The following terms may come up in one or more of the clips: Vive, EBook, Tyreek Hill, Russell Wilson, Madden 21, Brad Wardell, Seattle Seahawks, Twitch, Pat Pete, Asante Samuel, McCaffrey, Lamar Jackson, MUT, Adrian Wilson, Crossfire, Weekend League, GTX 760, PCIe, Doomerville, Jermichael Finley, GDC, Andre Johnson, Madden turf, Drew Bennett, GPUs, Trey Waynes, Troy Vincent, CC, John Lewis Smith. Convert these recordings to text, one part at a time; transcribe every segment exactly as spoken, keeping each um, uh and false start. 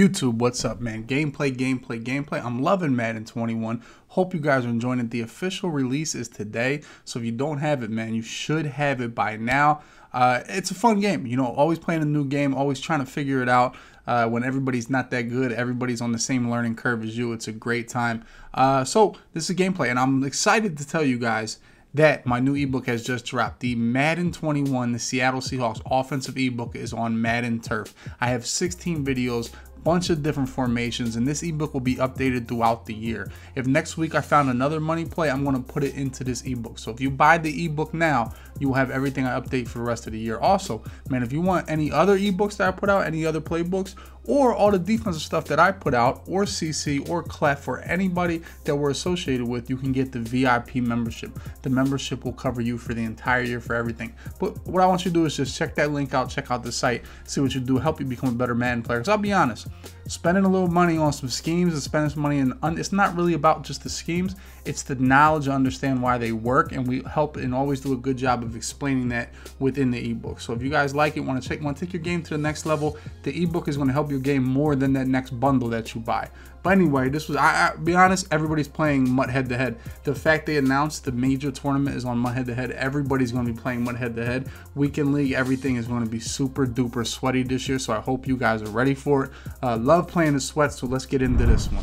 YouTube, what's up, man? Gameplay, gameplay, gameplay. I'm loving Madden twenty-one. Hope you guys are enjoying it. The official release is today, so if you don't have it, man, you should have it by now. Uh, it's a fun game, you know, always playing a new game, always trying to figure it out. Uh, when everybody's not that good, everybody's on the same learning curve as you. It's a great time. Uh, so this is gameplay, and I'm excited to tell you guys that my new ebook has just dropped. The Madden twenty-one, the Seattle Seahawks offensive ebook is on Madden Turf. I have sixteen videos, bunch of different formations, and this ebook will be updated throughout the year. If next week I found another money play, I'm going to put it into this ebook. So if you buy the ebook now, you will have everything I update for the rest of the year. Also, man, if you want any other ebooks that I put out, any other playbooks, or all the defensive stuff that I put out, or C C, or Clef, or anybody that we're associated with, you can get the V I P membership. The membership will cover you for the entire year for everything. But what I want you to do is just check that link out, check out the site, see what you do, help you become a better Madden player. Because I'll be honest, spending a little money on some schemes and spending some money in, it's not really about just the schemes, it's the knowledge to understand why they work, and we help and always do a good job of explaining that within the ebook. So if you guys like it, want to check, want to take your game to the next level, the ebook is going to help your game more than that next bundle that you buy. But anyway, this was, I, I be honest, everybody's playing M U T head to head. The fact they announced the major tournament is on M U T head to head, everybody's going to be playing M U T head to head. Weekend League, everything is going to be super duper sweaty this year, so I hope you guys are ready for it. Uh, love playing the sweat, so let's get into this one.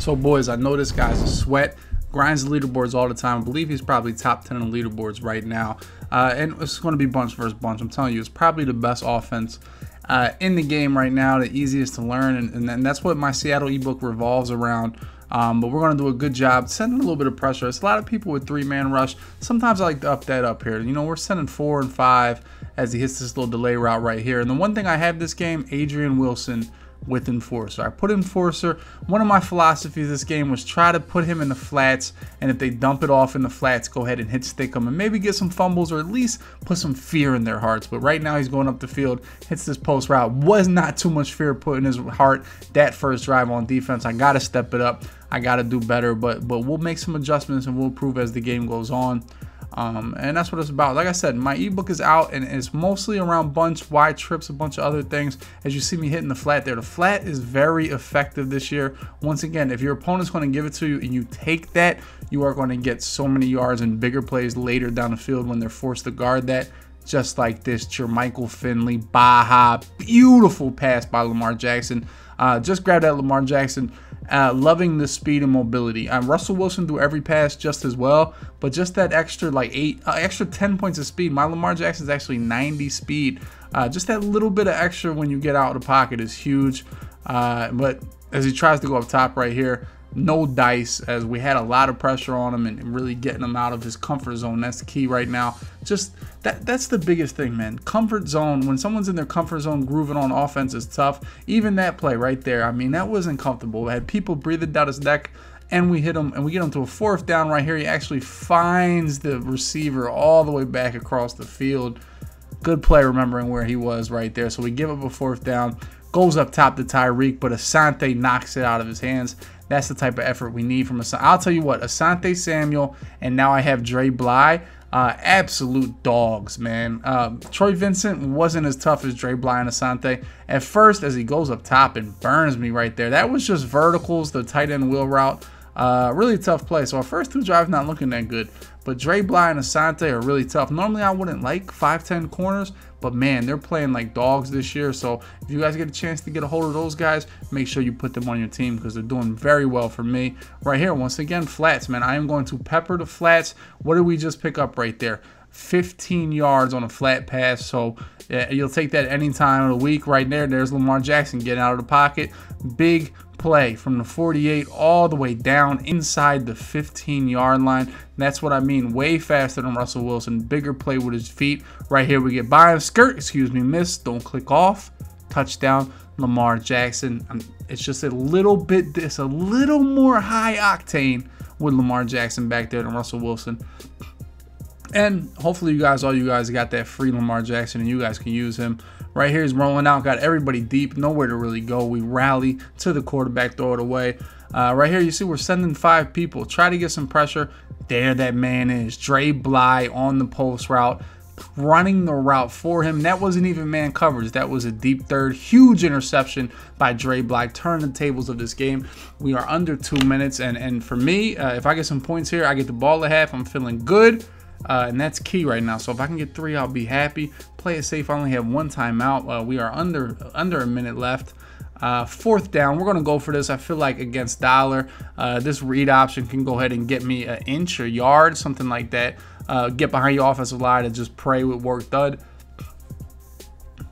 So boys, I know this guy's a sweat, grinds the leaderboards all the time. I believe he's probably top ten in the leaderboards right now. Uh, and it's going to be bunch versus bunch. I'm telling you, it's probably the best offense Uh, in the game right now, the easiest to learn, and, and, and that's what my Seattle ebook revolves around. Um, but we're going to do a good job sending a little bit of pressure. It's a lot of people with three-man rush. Sometimes I like to up that up here. You know, we're sending four and five as he hits this little delay route right here. And the one thing I have this game, Adrian Wilson with enforcer. I put enforcer. One of my philosophies this game was try to put him in the flats, and if they dump it off in the flats, go ahead and hit stick him and maybe get some fumbles or at least put some fear in their hearts. But right now he's going up the field, hits this post route. Was not too much fear put in his heart that first drive on defense. I gotta step it up. I gotta do better, but but we'll make some adjustments and we'll improve as the game goes on. Um, and that's what it's about. Like I said, my ebook is out, and it's mostly around bunch wide trips, a bunch of other things. As you see me hitting the flat there, the flat is very effective this year. Once again, if your opponent's going to give it to you and you take that, you are going to get so many yards and bigger plays later down the field when they're forced to guard that. Just like this, Jermichael Finley, Baja, beautiful pass by Lamar Jackson. Uh, just grab that, Lamar Jackson. Uh, loving the speed and mobility. Um, Russell Wilson threw every pass just as well, but just that extra like eight, uh, extra ten points of speed. My Lamar Jackson's actually ninety speed. Uh, just that little bit of extra when you get out of the pocket is huge. Uh, but as he tries to go up top right here, no dice, as we had a lot of pressure on him and really getting him out of his comfort zone. That's the key right now. Just that that's the biggest thing, man. Comfort zone. When someone's in their comfort zone, grooving on offense is tough. Even that play right there, I mean, that wasn't comfortable. We had people breathing down his neck, and we hit him, and we get him to a fourth down right here. He actually finds the receiver all the way back across the field. Good play remembering where he was right there. So we give up a fourth down. Goes up top to Tyreek, but Asante knocks it out of his hands. That's the type of effort we need from Asante. I'll tell you what, Asante Samuel, and now I have Dre Bly. Uh, absolute dogs, man. Uh, Troy Vincent wasn't as tough as Dre Bly and Asante. At first, as he goes up top and burns me right there, that was just verticals, the tight end wheel route. Uh, really tough play. So our first two drives not looking that good, but Dre Bly and Asante are really tough. Normally I wouldn't like five ten corners, but man, they're playing like dogs this year. So if you guys get a chance to get a hold of those guys, make sure you put them on your team because they're doing very well for me. Right here, once again, flats, man. I am going to pepper the flats. What did we just pick up right there? fifteen yards on a flat pass, so yeah, you'll take that any time of the week right there. There's Lamar Jackson getting out of the pocket. Big play from the forty-eight all the way down inside the fifteen yard line. That's what I mean, way faster than Russell Wilson. Bigger play with his feet. Right here we get by him. Skirt, excuse me, miss. Don't click off. Touchdown, Lamar Jackson. It's just a little bit, this a little more high octane with Lamar Jackson back there than Russell Wilson. And hopefully you guys, all you guys got that free Lamar Jackson and you guys can use him. Right here he's rolling out, got everybody deep, nowhere to really go. We rally to the quarterback, throw it away. Uh, right here you see we're sending five people. Try to get some pressure. There that man is. Dre Bly on the post route. running the route for him. That wasn't even man coverage. That was a deep third. Huge interception by Dre Bly. Turned the tables of this game. We are under two minutes. And, and for me, uh, if I get some points here, I get the ball at half. I'm feeling good. Uh, and that's key right now. So if I can get three, I'll be happy. Play it safe. I only have one timeout. Uh, we are under, under a minute left. Uh, fourth down, we're going to go for this. I feel like against Dollar, uh, this read option can go ahead and get me an inch or yard, something like that. Uh, get behind your offensive line and just pray with Work Thud.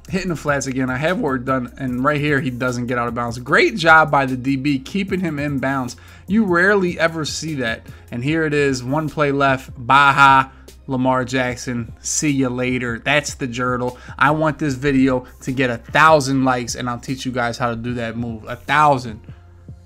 Hitting the flats again. I have Work Thud, and right here he doesn't get out of bounds. Great job by the D B keeping him in bounds. You rarely ever see that. And here it is, one play left. Baja. Lamar Jackson, see you later. That's the journal. I want this video to get a thousand likes, and I'll teach you guys how to do that move. A thousand,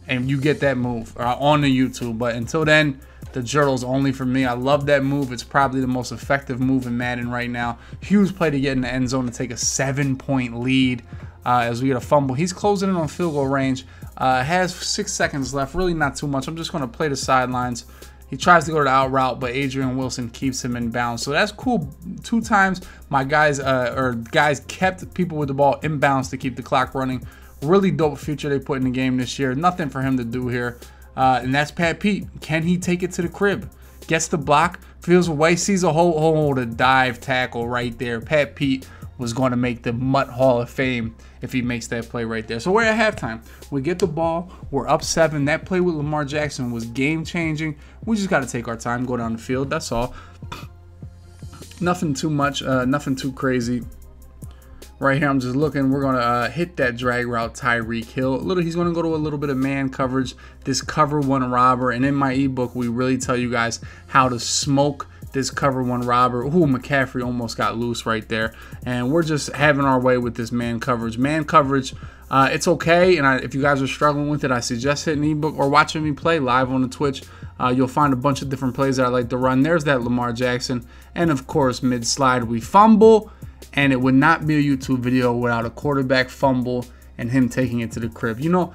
and you get that move uh, on the YouTube. But until then, the journal's only for me. I love that move. It's probably the most effective move in Madden right now. Huge play to get in the end zone to take a seven-point lead uh, as we get a fumble. He's closing in on field goal range. Uh, has six seconds left. Really not too much. I'm just going to play the sidelines. He tries to go to the out route, but Adrian Wilson keeps him in bounds. So that's cool. Two times my guys uh, or guys kept people with the ball in bounds to keep the clock running. Really dope feature they put in the game this year. Nothing for him to do here. Uh, and that's Pat Pete. Can he take it to the crib? Gets the block, feels away, sees a whole hole to dive tackle right there. Pat Pete was going to make the M U T Hall of Fame if he makes that play right there. So we're at halftime. We get the ball. We're up seven. That play with Lamar Jackson was game-changing. We just got to take our time, go down the field. That's all. Nothing too much, uh, nothing too crazy. Right here, I'm just looking. We're going to uh, hit that drag route, Tyreek Hill. A little, he's going to go to a little bit of man coverage, this cover one robber. And in my ebook, we really tell you guys how to smoke this cover one robber. Ooh, McCaffrey almost got loose right there. And we're just having our way with this man coverage. Man coverage, uh, it's okay. And I, if you guys are struggling with it, I suggest hitting an ebook or watching me play live on the Twitch. Uh, you'll find a bunch of different plays that I like to run. There's that Lamar Jackson. And, of course, mid-slide, we fumble. And it would not be a YouTube video without a quarterback fumble and him taking it to the crib. You know,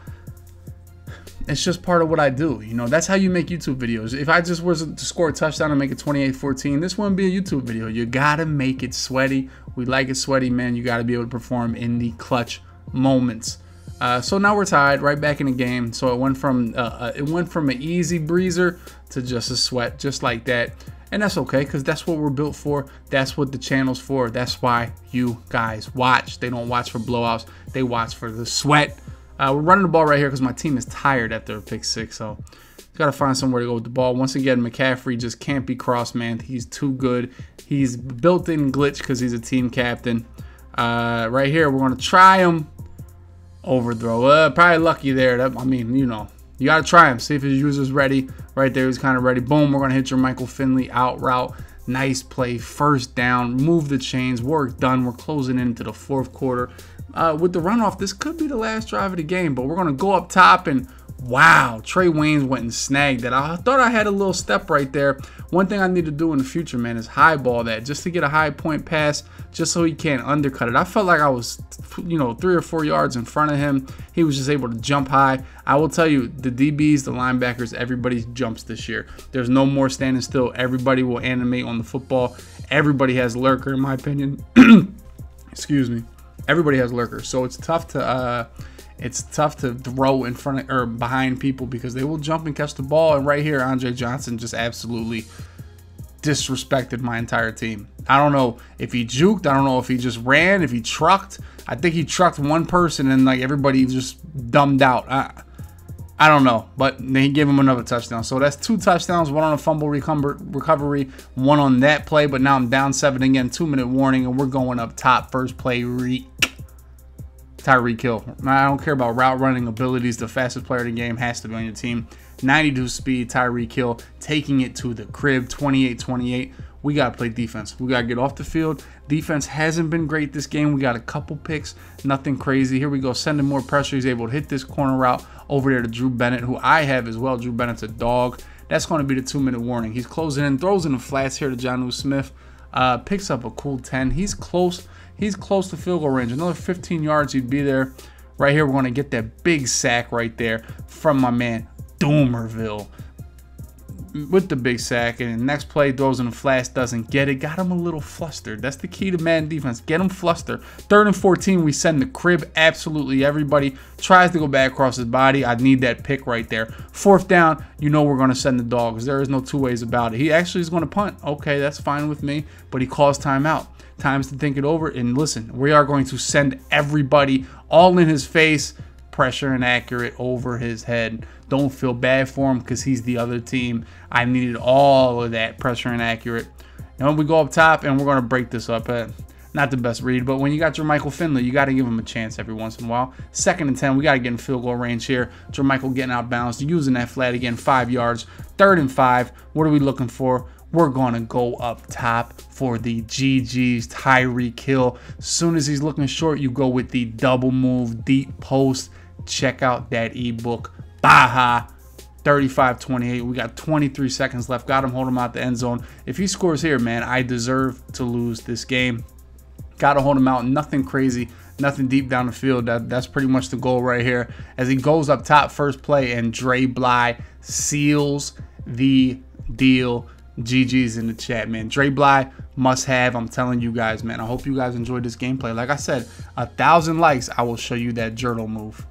it's just part of what I do. You know, that's how you make YouTube videos. If I just was to score a touchdown and make it twenty-eight fourteen, this wouldn't be a YouTube video. You got to make it sweaty. We like it sweaty, man. You got to be able to perform in the clutch moments. Uh, so now we're tied, right back in the game. So it went from uh, it went from an easy breezer to just a sweat, just like that. And that's okay, because that's what we're built for. That's what the channel's for. That's why you guys watch. They don't watch for blowouts. They watch for the sweat. Uh, we're running the ball right here because my team is tired after a pick six, so got to find somewhere to go with the ball. Once again, McCaffrey just can't be crossed, man. He's too good. He's built-in glitch because he's a team captain. Uh, right here, we're going to try him. Overthrow. Uh, probably lucky there. That, I mean, you know, you got to try him. See if his user's ready. Right there, he's kind of ready. Boom, we're going to hit Jermichael Finley out route. Nice play. First down. Move the chains. Work done. We're closing into the fourth quarter. Uh, with the runoff, this could be the last drive of the game, but we're going to go up top, and wow, Trey Waynes went and snagged that. I thought I had a little step right there. One thing I need to do in the future, man, is highball that just to get a high point pass, just so he can't undercut it. I felt like I was, you know, three or four yards in front of him. He was just able to jump high. I will tell you, the D Bs, the linebackers, everybody jumps this year. There's no more standing still. Everybody will animate on the football. Everybody has lurker, in my opinion. Excuse me. Everybody has lurkers, so it's tough to uh, it's tough to throw in front of or behind people because they will jump and catch the ball. And right here, Andre Johnson just absolutely disrespected my entire team. I don't know if he juked. I don't know if he just ran. If he trucked, I think he trucked one person and like everybody just dumbed out. I, I don't know, but they gave him another touchdown. So that's two touchdowns, one on a fumble recovery, one on that play. But now I'm down seven again, two-minute warning, and we're going up top. First play, Reek. Tyreek Hill. I don't care about route running abilities. The fastest player in the game has to be on your team. ninety-two speed, Tyreek Hill taking it to the crib, twenty-eight twenty-eight. We got to play defense. We got to get off the field. Defense hasn't been great this game. We got a couple picks, nothing crazy. Here we go, sending more pressure. He's able to hit this corner route over there to Drew Bennett, who I have as well. Drew Bennett's a dog. That's going to be the two-minute warning. He's closing in, throws in the flats here to John Lewis Smith. Uh, picks up a cool ten. He's close. He's close to field goal range. Another fifteen yards, he'd be there. Right here, we're going to get that big sack right there from my man, Doomerville. with the big sack, and the next play throws in a flash, doesn't get it. Got him a little flustered. That's the key to Madden defense. Get him flustered. Third and fourteen, we send the crib. Absolutely everybody tries to go back across his body. I need that pick right there. Fourth down, you know we're going to send the dog because there is no two ways about it. He actually is going to punt. Okay, that's fine with me, but he calls timeout. Times to think it over, and listen, we are going to send everybody all in his face. Pressure and accurate over his head. Don't feel bad for him because he's the other team. I needed all of that pressure and accurate. And when we go up top, and we're going to break this up. Uh, not the best read, but when you got Jermichael Finley, you got to give him a chance every once in a while. Second and ten, we got to get in field goal range here. Jermichael getting out bounds, using that flat again, five yards. Third and five, what are we looking for? We're going to go up top for the G Gs, Tyreek Hill. As soon as he's looking short, you go with the double move, deep post. Check out that ebook. Baja, thirty-five twenty-eight. We got twenty-three seconds left. Got him, hold him out the end zone. If he scores here, man, I deserve to lose this game. Got to hold him out. Nothing crazy, nothing deep down the field. That, that's pretty much the goal right here. As he goes up top, first play, and Dre Bly seals the deal. G G's in the chat, man. Dre Bly, must have. I'm telling you guys, man. I hope you guys enjoyed this gameplay. Like I said, a thousand likes, I will show you that journal move.